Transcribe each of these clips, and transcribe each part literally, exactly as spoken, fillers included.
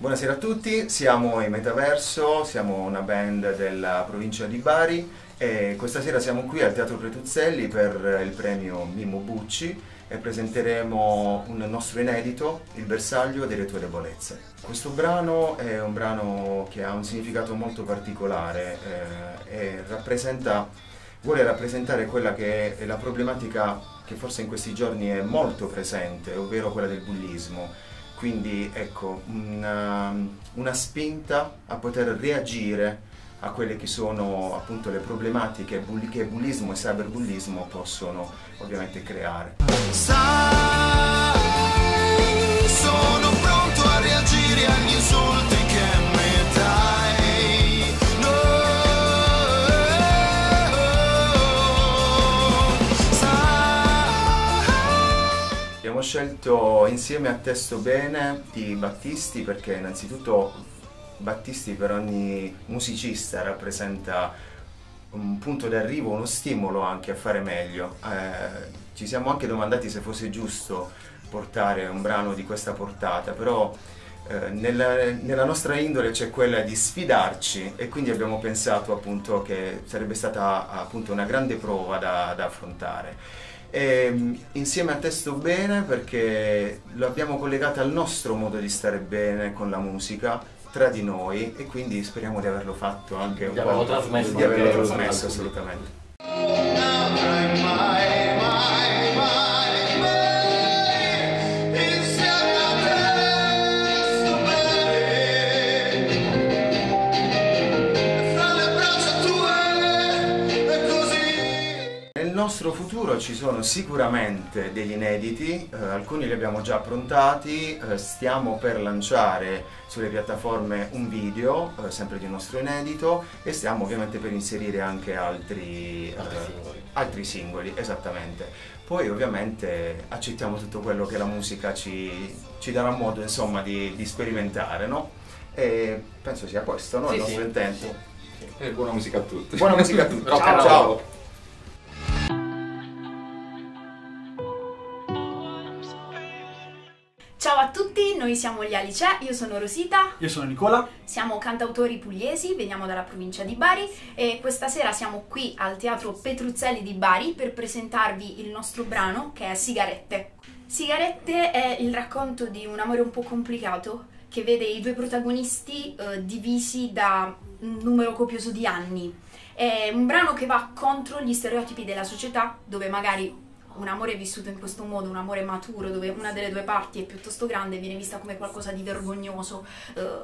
Buonasera a tutti, siamo in Metaverso, siamo una band della provincia di Bari e questa sera siamo qui al Teatro Petruzzelli per il premio Mimmo Bucci e presenteremo un nostro inedito, Il bersaglio delle tue debolezze. Questo brano è un brano che ha un significato molto particolare eh, e rappresenta, vuole rappresentare quella che è la problematica che forse in questi giorni è molto presente, ovvero quella del bullismo. Quindi ecco, una, una spinta a poter reagire a quelle che sono appunto le problematiche bulli- che bullismo e cyberbullismo possono ovviamente creare. Sai, sono pronto a reagire agli insulti che mi dai. No. Sai. Abbiamo scelto insieme a Testo Bene di Battisti perché innanzitutto Battisti per ogni musicista rappresenta un punto d'arrivo, uno stimolo anche a fare meglio. Eh, ci siamo anche domandati se fosse giusto portare un brano di questa portata, però eh, nella, nella nostra indole c'è quella di sfidarci e quindi abbiamo pensato appunto che sarebbe stata appunto una grande prova da, da affrontare. E, insieme a Testo Bene perché lo abbiamo collegato al nostro modo di stare bene con la musica tra di noi e quindi speriamo di averlo fatto anche un di po' trasmesso, di averlo trasmesso assolutamente. Nel nostro futuro ci sono sicuramente degli inediti, eh, alcuni li abbiamo già prontati, eh, stiamo per lanciare sulle piattaforme un video, eh, sempre di un nostro inedito, e stiamo ovviamente per inserire anche altri, eh, altri, singoli. altri singoli, esattamente. Poi ovviamente accettiamo tutto quello che la musica ci, ci darà modo insomma di, di sperimentare, no? E penso sia questo, no? Sì, il nostro sì, intento. Sì, sì. E buona musica a tutti. Buona musica a tutti, ciao! ciao. ciao. Ciao a tutti, noi siamo gli Alicè, io sono Rosita. Io sono Nicola. Siamo cantautori pugliesi, veniamo dalla provincia di Bari e questa sera siamo qui al Teatro Petruzzelli di Bari per presentarvi il nostro brano che è Sigarette. Sigarette è il racconto di un amore un po' complicato che vede i due protagonisti eh, divisi da un numero copioso di anni. È un brano che va contro gli stereotipi della società dove magari un amore vissuto in questo modo, un amore maturo, dove una delle due parti è piuttosto grande, viene vista come qualcosa di vergognoso, eh,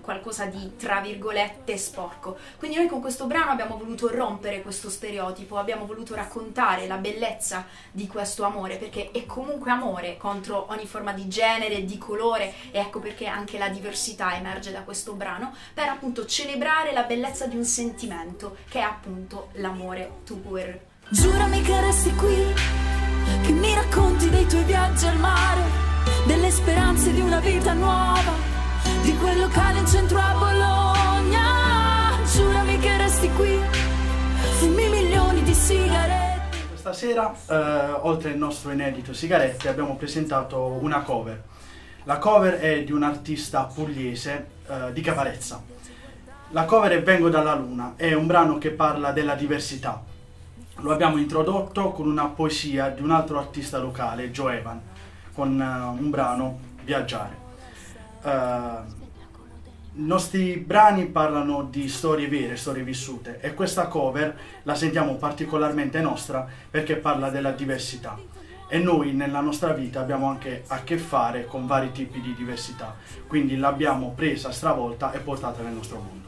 qualcosa di, tra virgolette, sporco. Quindi noi con questo brano abbiamo voluto rompere questo stereotipo, abbiamo voluto raccontare la bellezza di questo amore, perché è comunque amore contro ogni forma di genere, di colore, e ecco perché anche la diversità emerge da questo brano, per appunto celebrare la bellezza di un sentimento, che è appunto l'amore tout court. Giurami che resti qui, che mi racconti dei tuoi viaggi al mare, delle speranze di una vita nuova, di quel locale in centro a Bologna. Giurami che resti qui, fumi milioni di sigarette. Questa sera, eh, oltre al nostro inedito Sigarette, abbiamo presentato una cover. La cover è di un artista pugliese, eh, di Caparezza. La cover è Vengo dalla luna, è un brano che parla della diversità. Lo abbiamo introdotto con una poesia di un altro artista locale, Joevan, con uh, un brano, Viaggiare. Uh, I nostri brani parlano di storie vere, storie vissute, e questa cover la sentiamo particolarmente nostra perché parla della diversità. E noi nella nostra vita abbiamo anche a che fare con vari tipi di diversità, quindi l'abbiamo presa, stravolta e portata nel nostro mondo.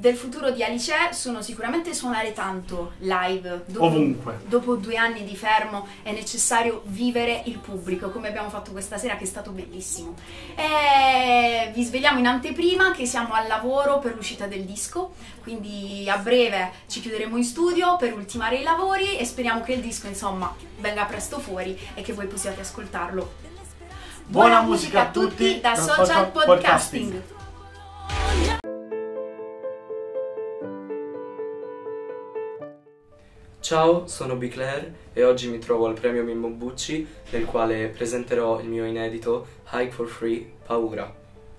del futuro di Alicè sono sicuramente suonare tanto live. Dopo, ovunque. Dopo due anni di fermo è necessario vivere il pubblico, come abbiamo fatto questa sera, che è stato bellissimo. E vi svegliamo in anteprima che siamo al lavoro per l'uscita del disco, quindi a breve ci chiuderemo in studio per ultimare i lavori e speriamo che il disco, insomma, venga presto fuori e che voi possiate ascoltarlo. Buona, Buona musica a tutti, tutti da Social, Social Podcasting. Podcasting. Ciao, sono Be Klàire e oggi mi trovo al premio Mimmo Bucci, nel quale presenterò il mio inedito Hike for Free, Paura.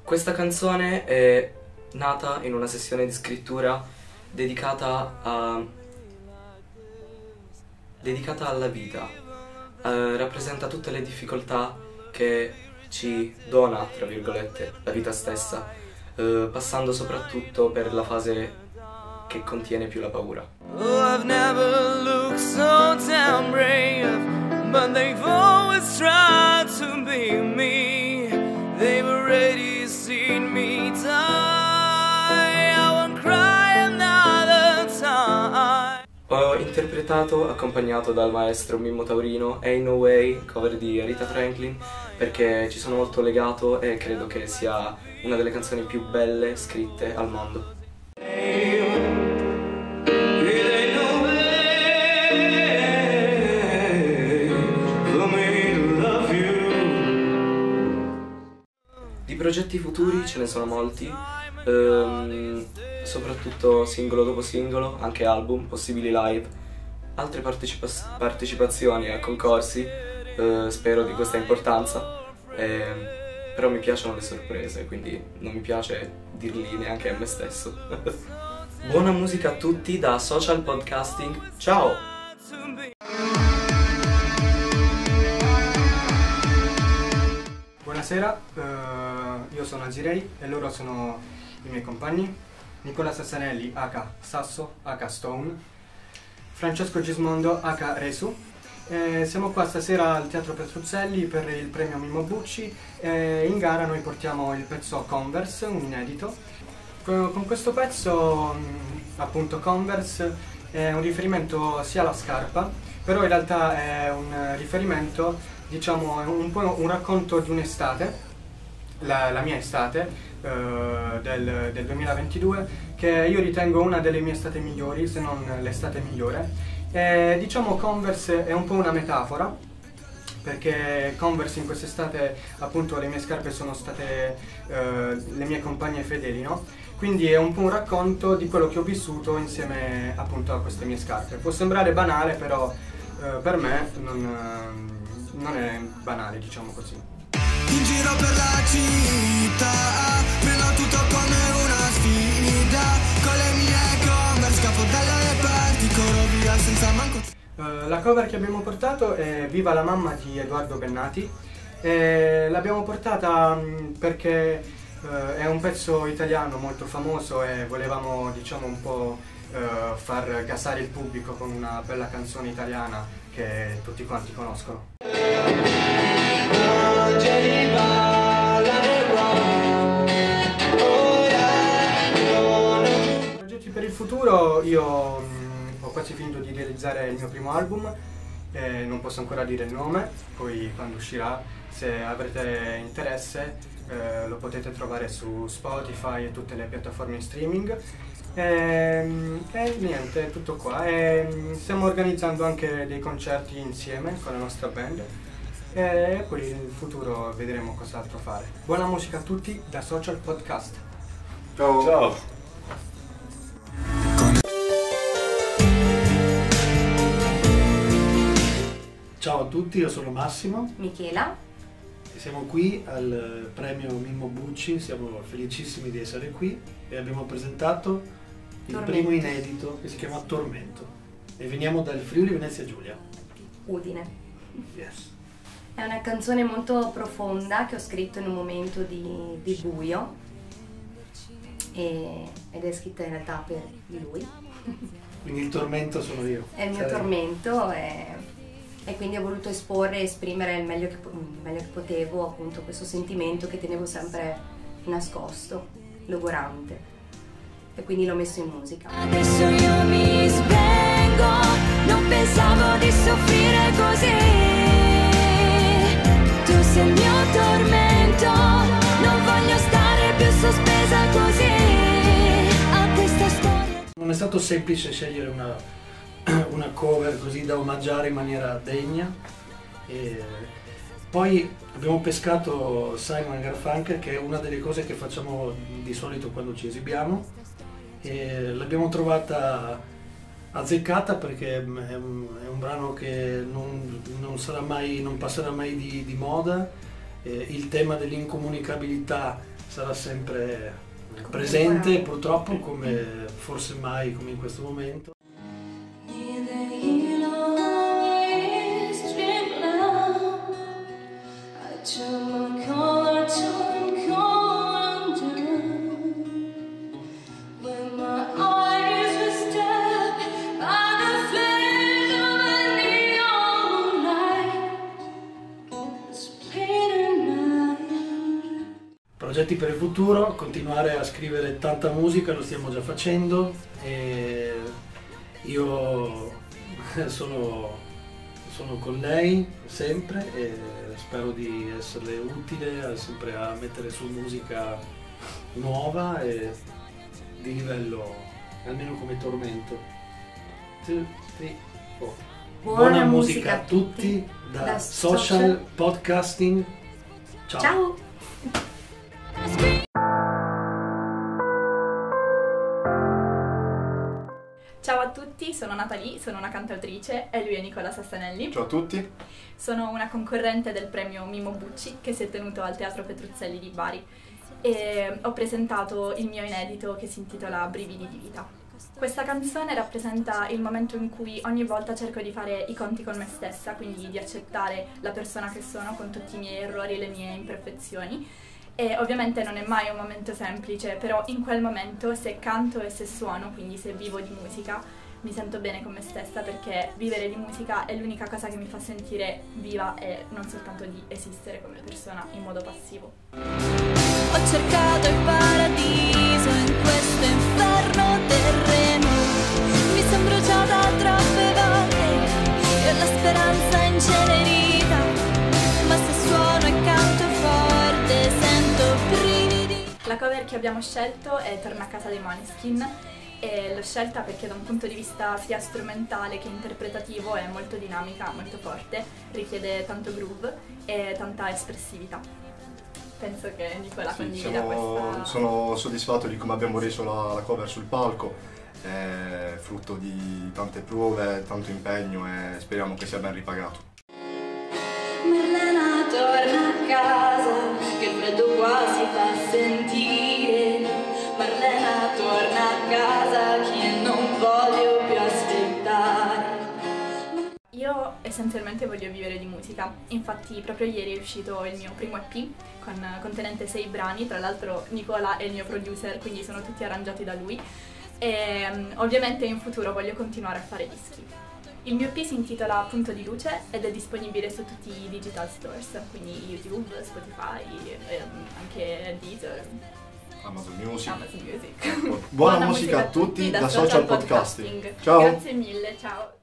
Questa canzone è nata in una sessione di scrittura dedicata a... dedicata alla vita. Eh, rappresenta tutte le difficoltà che ci dona, tra virgolette, la vita stessa, eh, passando soprattutto per la fase che contiene più la paura. Oh, I've never looked so damn brave, but they've always tried to be me. They've already seen me die. I won't cry another time. Ho interpretato, accompagnato dal maestro Mimmo Taurino, Ain't No Way, cover di Rita Franklin, perché ci sono molto legato e credo che sia una delle canzoni più belle scritte al mondo. Progetti futuri ce ne sono molti, ehm, soprattutto singolo dopo singolo, anche album, possibili live, altre partecipa- partecipazioni a concorsi, eh, spero di questa importanza, ehm, però mi piacciono le sorprese, quindi non mi piace dirli neanche a me stesso. Buona musica a tutti da Social Podcasting, ciao! Buonasera, eh, io sono Azy Rey e loro sono i miei compagni Nicola Sassanelli, A K Sasso, A K Stone, Francesco Gismondo, A K Resu. Eh, siamo qua stasera al Teatro Petruzzelli per il premio Mimmo Bucci e in gara noi portiamo il pezzo Converse, un inedito. Con questo pezzo, appunto, Converse è un riferimento sia alla scarpa, però in realtà è un riferimento, diciamo, è un po' un racconto di un'estate, la, la mia estate eh, del, del duemilaventidue, che io ritengo una delle mie estate migliori, se non l'estate migliore. E, diciamo, Converse è un po' una metafora, perché Converse in quest'estate, appunto, le mie scarpe sono state eh, le mie compagne fedeli, no? Quindi è un po' un racconto di quello che ho vissuto insieme, appunto, a queste mie scarpe. Può sembrare banale, però eh, per me non... non è banale, diciamo così. In giro per la città, prendo tutto come una sfida, con le mie cover, scappo dalle parti, corro via senza manco... Uh, la cover che abbiamo portato è Viva la mamma di Edoardo Bennati. E l'abbiamo portata perché uh, è un pezzo italiano molto famoso e volevamo, diciamo, un po' uh, far gasare il pubblico con una bella canzone italiana che tutti quanti conoscono. Progetti per il futuro, io mh, ho quasi finito di realizzare il mio primo album, eh, non posso ancora dire il nome, poi quando uscirà, se avrete interesse, eh, lo potete trovare su Spotify e tutte le piattaforme in streaming. E, e niente, è tutto qua. E stiamo organizzando anche dei concerti insieme con la nostra band e poi in futuro vedremo cos'altro fare. Buona musica a tutti da Social Podcast. Ciao. Ciao. Ciao a tutti, io sono Massimo, Michela e siamo qui al premio Mimmo Bucci, siamo felicissimi di essere qui e abbiamo presentato il Tormento. Primo inedito che si chiama Tormento e veniamo dal Friuli Venezia Giulia, Udine. Yes. È una canzone molto profonda che ho scritto in un momento di, di buio e, ed è scritta in realtà per lui, quindi il tormento sono io, è il mio Saremo. tormento e, e quindi ho voluto esporre e esprimere il meglio che, il meglio che potevo, appunto, questo sentimento che tenevo sempre nascosto, logorante. e quindi l'ho messo in musica. Adesso io mi spengo, non pensavo di soffrire così, tu sei il mio tormento, non voglio stare più sospesa così a questa storia. Non è stato semplice scegliere una, una cover così da omaggiare in maniera degna e... Poi abbiamo pescato Simon e Garfunkel, che è una delle cose che facciamo di solito quando ci esibiamo, e l'abbiamo trovata azzeccata perché è un brano che non, non, sarà mai, non passerà mai di, di moda, e il tema dell'incomunicabilità sarà sempre presente purtroppo, come forse mai come in questo momento. Progetti per il futuro, continuare a scrivere tanta musica, lo stiamo già facendo, e io sono, sono con lei sempre e spero di esserle utile sempre a mettere su musica nuova e di livello, almeno come Tormento. Two, three, four. Buona, Buona musica a tutti da, da Social, Social Podcasting. Ciao! Ciao. Ciao a tutti, sono Natalie, sono una cantautrice e lui è Nicola Sassanelli. Ciao a tutti. Sono una concorrente del premio Mimmo Bucci che si è tenuto al Teatro Petruzzelli di Bari e ho presentato il mio inedito che si intitola Brividi di vita. Questa canzone rappresenta il momento in cui ogni volta cerco di fare i conti con me stessa, quindi di accettare la persona che sono con tutti i miei errori e le mie imperfezioni. E ovviamente non è mai un momento semplice, però in quel momento se canto e se suono, quindi se vivo di musica, mi sento bene con me stessa, perché vivere di musica è l'unica cosa che mi fa sentire viva e non soltanto di esistere come persona in modo passivo. Ho cercato il paradiso in questo inferno terreno, mi sono bruciata troppe volte e ho la speranza incenerita, ma se suono e canto forte sento brividi. La cover che abbiamo scelto è Torna a casa dei Måneskin e l'ho scelta perché da un punto di vista sia strumentale che interpretativo è molto dinamica, molto forte, richiede tanto groove e tanta espressività. Penso che Nicola sì, condivida siamo, questa... Sono soddisfatto di come abbiamo reso la, la cover sul palco. È frutto di tante prove, tanto impegno e speriamo che sia ben ripagato. Milena torna a casa, che il freddo quasi fa sentire. Marlena torna a casa, che non voglio più aspettare. Io essenzialmente voglio vivere di musica, infatti proprio ieri è uscito il mio primo E P con, contenente sei brani, tra l'altro Nicola è il mio producer, quindi sono tutti arrangiati da lui. E um, ovviamente in futuro voglio continuare a fare dischi. Il mio E P si intitola Punto di luce ed è disponibile su tutti i digital stores, quindi YouTube, Spotify, ehm, anche Deezer, Amazon Music. Amazon Music. Buona, Buona musica, musica a tutti da, da Social Podcasting. Podcasting. Ciao. Grazie mille, ciao.